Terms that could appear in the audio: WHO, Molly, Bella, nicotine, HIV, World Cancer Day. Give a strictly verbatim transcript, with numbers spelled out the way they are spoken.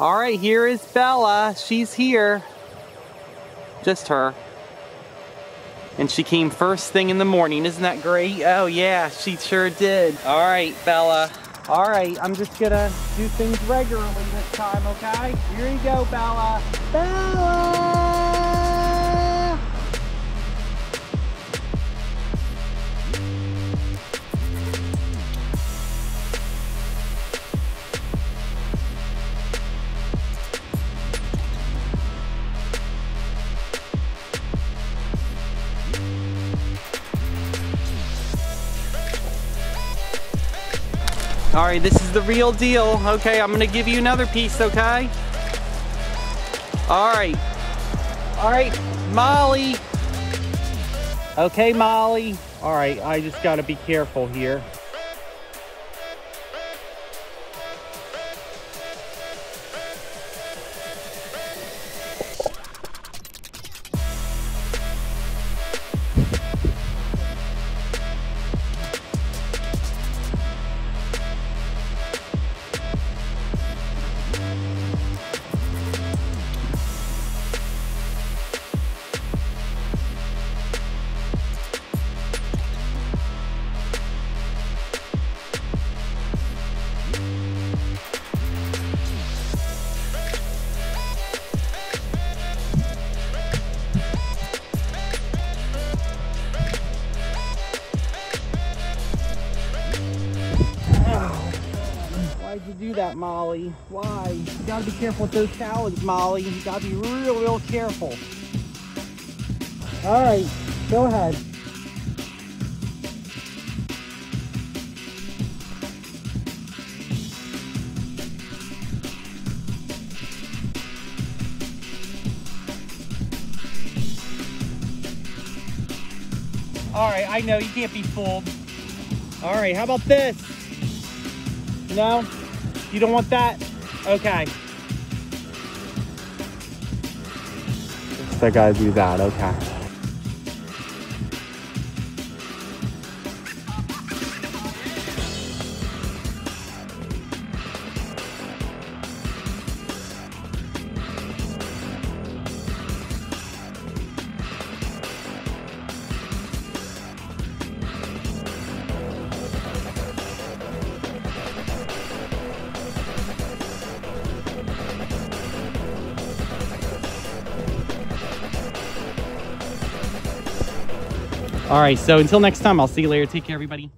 All right, here is Bella. She's here. Just her. And she came first thing in the morning. Isn't that great? Oh yeah, she sure did. All right, Bella. All right, I'm just gonna do things regularly this time, okay? Here you go, Bella. Bella! All right, this is the real deal. Okay, I'm gonna give you another piece, okay? All right. All right, Molly. Okay, Molly. All right, I just gotta be careful here. Why'd you do that, Molly? Why? You gotta be careful with those salads, Molly. You gotta be real, real careful. All right, go ahead. All right, I know you can't be fooled. All right, how about this? No? You don't want that? Okay. I gotta do that, okay. All right, so until next time, I'll see you later. Take care, everybody.